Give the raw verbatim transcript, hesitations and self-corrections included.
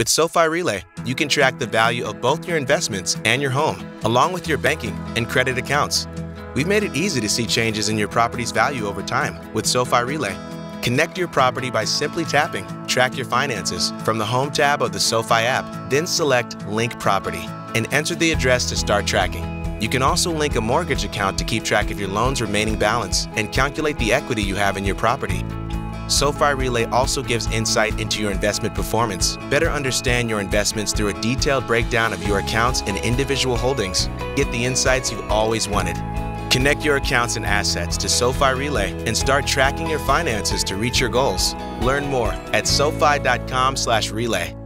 With SoFi Relay, you can track the value of both your investments and your home, along with your banking and credit accounts. We've made it easy to see changes in your property's value over time with SoFi Relay. Connect your property by simply tapping Track Your Finances from the Home tab of the SoFi app, then select Link Property and enter the address to start tracking. You can also link a mortgage account to keep track of your loan's remaining balance and calculate the equity you have in your property. SoFi Relay also gives insight into your investment performance. Better understand your investments through a detailed breakdown of your accounts and individual holdings. Get the insights you've always wanted. Connect your accounts and assets to SoFi Relay and start tracking your finances to reach your goals. Learn more at SoFi dot com slash relay.